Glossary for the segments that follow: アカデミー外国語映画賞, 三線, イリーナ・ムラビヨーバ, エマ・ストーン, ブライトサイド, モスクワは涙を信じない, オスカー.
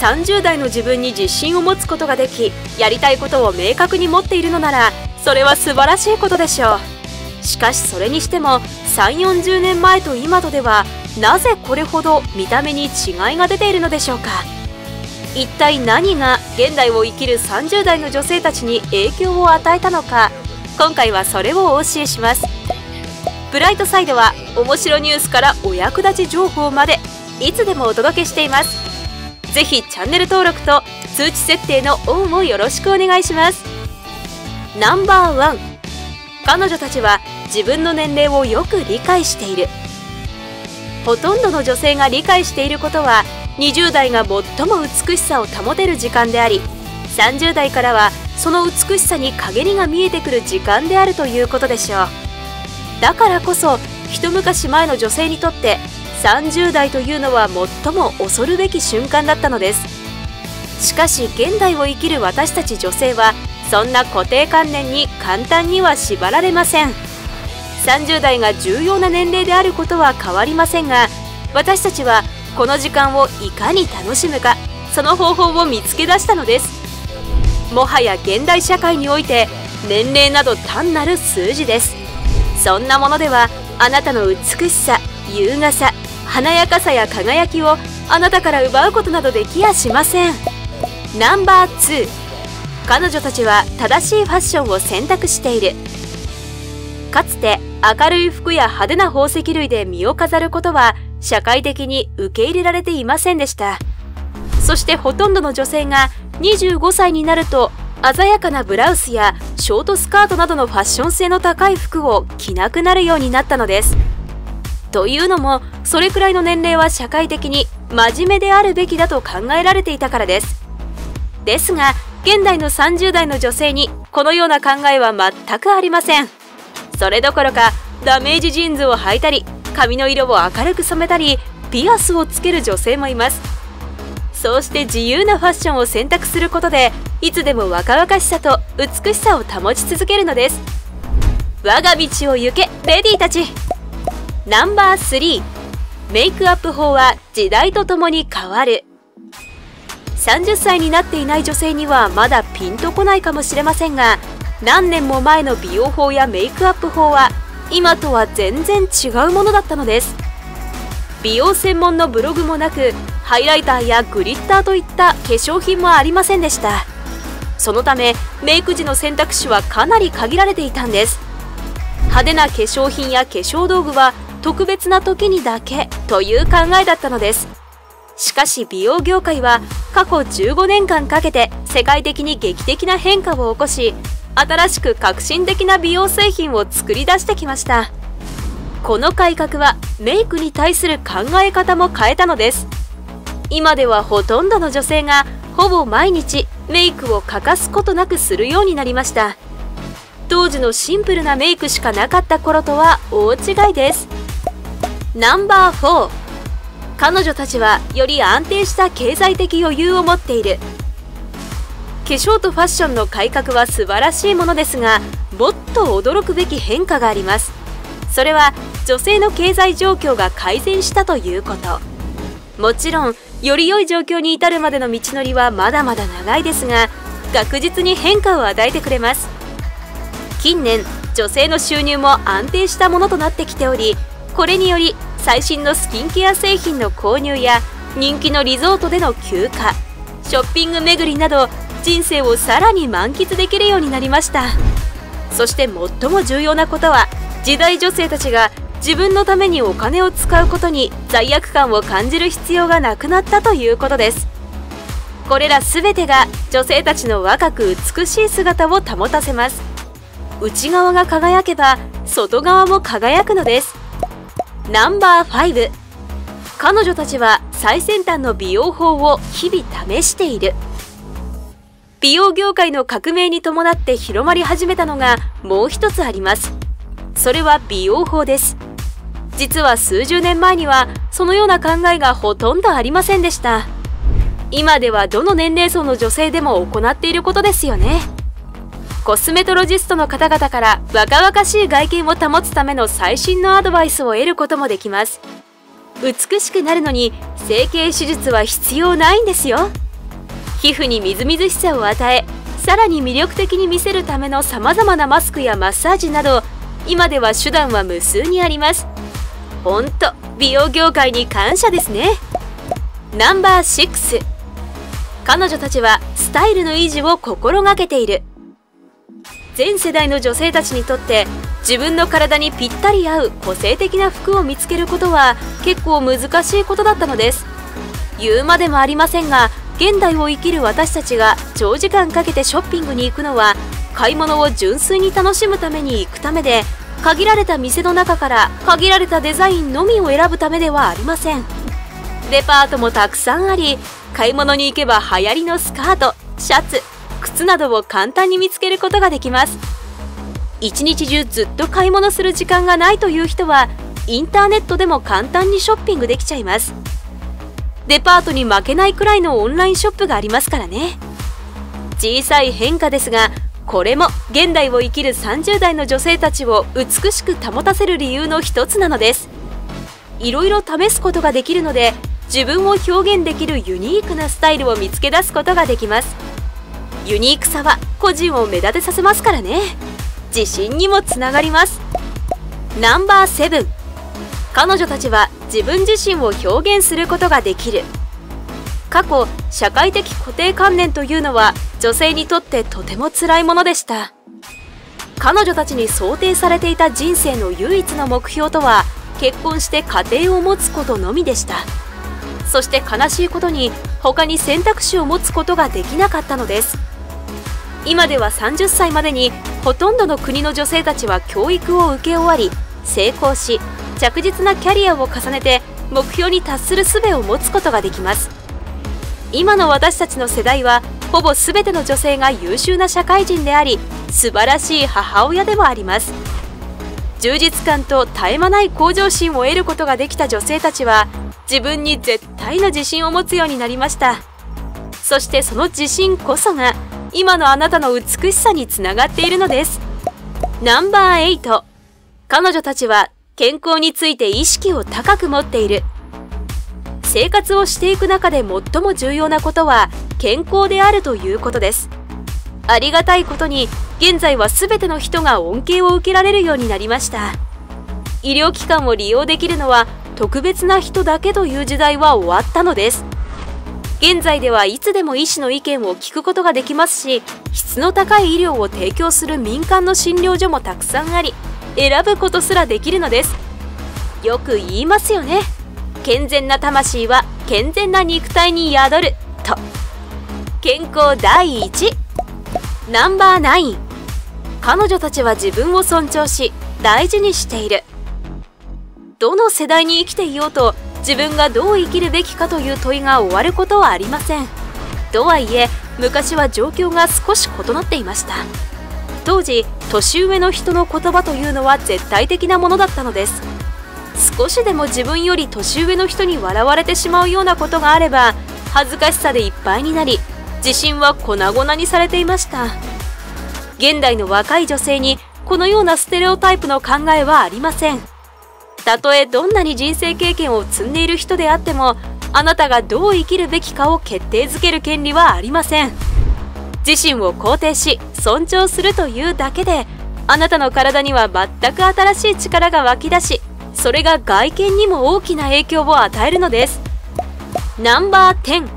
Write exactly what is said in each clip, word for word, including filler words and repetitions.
さんじゅう代の自分に自信を持つことができ、やりたいことを明確に持っているのなら、それは素晴らしいことでしょう。しかしそれにしてもさんじゅうよんじゅうねんまえと今とではなぜこれほど見た目に違いが出ているのでしょうか。一体何が現代を生きるさんじゅう代の女性たちに影響を与えたのか、今回はそれをお教えします。ブライトサイドは面白ニュースからお役立ち情報までいつでもお届けしています。ぜひチャンネル登録と通知設定のオンをよろしくお願いします。ナンバーワン、彼女たちは自分の年齢をよく理解している。ほとんどの女性が理解していることは、にじゅう代が最も美しさを保てる時間であり、さんじゅう代からはその美しさに陰りが見えてくる時間であるということでしょう。だからこそ一昔前の女性にとってさんじゅう代というのは最も恐るべき瞬間だったのです。しかし現代を生きる私たち女性はそんな固定観念に簡単には縛られません。さんじゅう代が重要な年齢であることは変わりませんが、私たちはこの時間をいかに楽しむか、その方法を見つけ出したのです。もはや現代社会において年齢など単なる数字です。そんなものではあなたの美しさ、優雅さ、華やかさや輝きをあなたから奪うことなどできやしません。ナンバーツー、彼女たちは正しいファッションを選択している。かつて明るい服や派手な宝石類で身を飾ることは社会的に受け入れられていませんでした。そしてほとんどの女性がにじゅうごさいになると鮮やかなブラウスやショートスカートなどのファッション性の高い服を着なくなるようになったのです。というのもそれくらいの年齢は社会的に真面目であるべきだと考えられていたからです。ですが現代のさんじゅう代の女性にこのような考えは全くありません。それどころかダメージジーンズを履いたり、髪の色を明るく染めたり、ピアスをつける女性もいます。そうして自由なファッションを選択することでいつでも若々しさと美しさを保ち続けるのです。我が道を行けレディーたち。ナンバースリー、メイクアップ法は時代とともに変わる。さんじゅっさいになっていない女性にはまだピンとこないかもしれませんが、何年も前の美容法やメイクアップ法は今とは全然違うものだったのです。美容専門のブログもなく、ハイライターやグリッターといった化粧品もありませんでした。そのためメイク時の選択肢はかなり限られていたんです。派手な化粧品や化粧道具は特別な時にだけという考えだったのです。しかし美容業界は過去じゅうごねんかんかけて世界的に劇的な変化を起こし、新しく革新的な美容製品を作り出してきました。この改革はメイクに対する考え方も変えたのです。今ではほとんどの女性がほぼ毎日メイクを欠かすことなくするようになりました。当時のシンプルなメイクしかなかった頃とは大違いです。ナンバーフォー、彼女たちはより安定した経済的余裕を持っている。化粧とファッションの改革は素晴らしいものですが、もっと驚くべき変化があります。それは女性の経済状況が改善したということ。もちろんより良い状況に至るまでの道のりはまだまだ長いですが、確実に変化を与えてくれます。近年女性の収入も安定したものとなってきており、これにより最新のスキンケア製品の購入や人気のリゾートでの休暇、ショッピング巡りなど人生をさらに満喫できるようになりました。そして最も重要なことは、時代女性たちが自分のためにお金を使うことに罪悪感を感じる必要がなくなったということです。これら全てが女性たちの若く美しい姿を保たせます。内側が輝けば外側も輝くのです。ナンバーファイブ、彼女たちは最先端の美容法を日々試している。美容業界の革命に伴って広まり始めたのがもう一つあります。それは美容法です。実は数十年前にはそのような考えがほとんどありませんでした。今ではどの年齢層の女性でも行っていることですよね。コスメトロジストの方々から若々しい外見を保つための最新のアドバイスを得ることもできます。美しくなるのに整形手術は必要ないんですよ。皮膚にみずみずしさを与え、さらに魅力的に見せるためのさまざまなマスクやマッサージなど、今では手段は無数にあります。ほんと美容業界に感謝ですね。ナンバーシックス、彼女たちはスタイルの維持を心がけている。全世代の女性たちにとって自分の体にぴったり合う個性的な服を見つけることは結構難しいことだったのです。言うまでもありませんが、現代を生きる私たちが長時間かけてショッピングに行くのは、買い物を純粋に楽しむために行くためで、限られた店の中から限られたデザインのみを選ぶためではありません。デパートもたくさんあり、買い物に行けば流行りのスカート、シャツ、靴などを簡単に見つけることができます。一日中ずっと買い物する時間がないという人は、インターネットでも簡単にショッピングできちゃいます。デパートに負けないくらいのオンラインショップがありますからね。小さい変化ですが、これも現代を生きるさんじゅうだいの女性たちを美しく保たせる理由の一つなのです。いろいろ試すことができるので、自分を表現できるユニークなスタイルを見つけ出すことができます。ユニークさは個人を目立てさせますからね。自信にもつながります。ナンバーセブン、彼女たちは自分自身を表現することができる。過去、社会的固定観念というのは女性にとってとても辛いものでした。彼女たちに想定されていた人生の唯一の目標とは、結婚して家庭を持つことのみでした。そして悲しいことに、他に選択肢を持つことができなかったのです。今ではさんじゅっさいまでにほとんどの国の女性たちは教育を受け終わり、成功し、着実なキャリアを重ねて目標に達する術を持つことができます。今の私たちの世代はほぼ全ての女性が優秀な社会人であり、素晴らしい母親でもあります。充実感と絶え間ない向上心を得ることができた女性たちは、自分に絶対の自信を持つようになりました。そしてその自信こそが今のあなたの美しさにつながっているのです。ナンバーエイト、彼女たちは健康について意識を高く持っている。生活をしていく中で最も重要なことは健康であるということです。ありがたいことに、現在は全ての人が恩恵を受けられるようになりました。医療機関を利用できるのは特別な人だけという時代は終わったのです。現在ではいつでも医師の意見を聞くことができますし、質の高い医療を提供する民間の診療所もたくさんあり、選ぶことすらできるのです。よく言いますよね。健全な魂は健全な肉体に宿ると。健康第一。ナンバーナイン、彼女たちは自分を尊重し、大事にしている。どの世代に生きていようと、自分がどう生きるべきかという問いが終わることはありません。とはいえ、昔は状況が少し異なっていました。当時、年上の人の言葉というのは絶対的なものだったのです。少しでも自分より年上の人に笑われてしまうようなことがあれば、恥ずかしさでいっぱいになり、自信は粉々にされていました。現代の若い女性にこのようなステレオタイプの考えはありません。たとえどんなに人生経験を積んでいる人であっても、あなたがどう生きるべきかを決定づける権利はありません。自身を肯定し、尊重するというだけで、あなたの体には全く新しい力が湧き出し、それが外見にも大きな影響を与えるのです。ナンバーテン、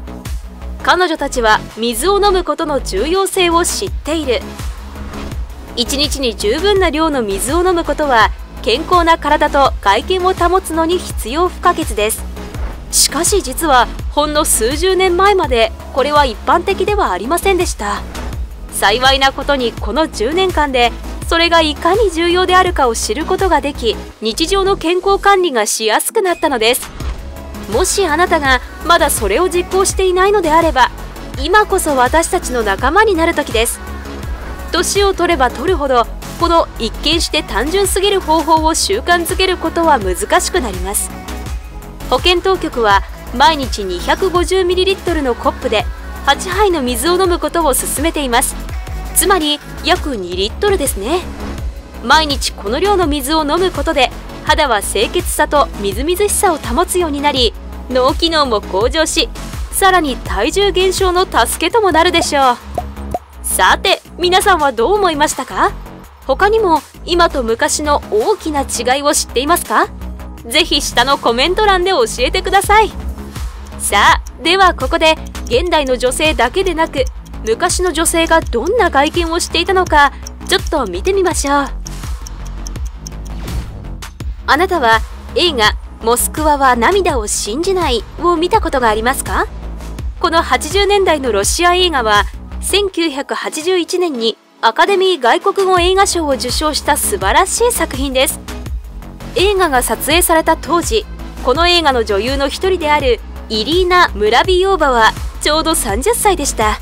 彼女たちは水を飲むことの重要性を知っている。いちにちに十分な量の水を飲むことは、健康な体と外見を保つのに必要不可欠です。しかし実はほんの数十年前まで、これは一般的ではありませんでした。幸いなことに、このじゅうねんかんでそれがいかに重要であるかを知ることができ、日常の健康管理がしやすくなったのです。もしあなたがまだそれを実行していないのであれば、今こそ私たちの仲間になる時です。年を取れば取るほど、この一見して単純すぎる方法を習慣づけることは難しくなります。保健当局は毎日 にひゃくごじゅうミリリットル のコップではちはいの水を飲むことを勧めています。つまり約にリットルですね。毎日この量の水を飲むことで、肌は清潔さとみずみずしさを保つようになり、脳機能も向上し、さらに体重減少の助けともなるでしょう。さて皆さんはどう思いましたか？他にも今と昔の大きな違いを知っていますか？ぜひ下のコメント欄で教えてください。さあではここで現代の女性だけでなく昔の女性がどんな外見をしていたのかちょっと見てみましょう。あなたは映画「モスクワは涙を信じない」を見たことがありますか？このはちじゅうねんだいのロシア映画はせんきゅうひゃくはちじゅういちねんにアカデミー外国語映画賞を受賞した素晴らしい作品です。映画が撮影された当時、この映画の女優の一人であるイリーナ・ムラビヨーバはちょうどさんじゅっさいでした。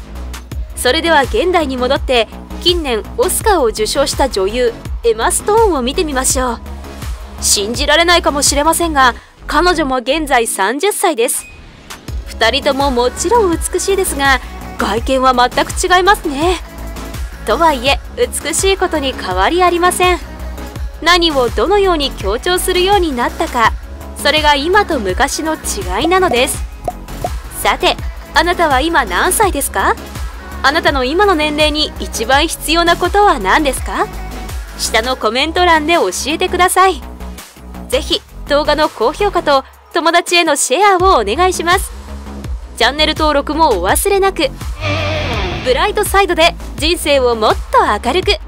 それでは現代に戻って近年オスカーを受賞した女優エマ・ストーンを見てみましょう。信じられないかもしれませんが彼女も現在さんじゅっさいです。ふたりとももちろん美しいですが外見は全く違いますね。とはいえ美しいことに変わりありません。何をどのように強調するようになったか、それが今と昔の違いなのです。さてあなたは今何歳ですか？あなたの今の年齢に一番必要なことは何ですか？下のコメント欄で教えてください。ぜひ動画の高評価と友達へのシェアをお願いします。チャンネル登録もお忘れなく。ブライトサイドで人生をもっと明るく。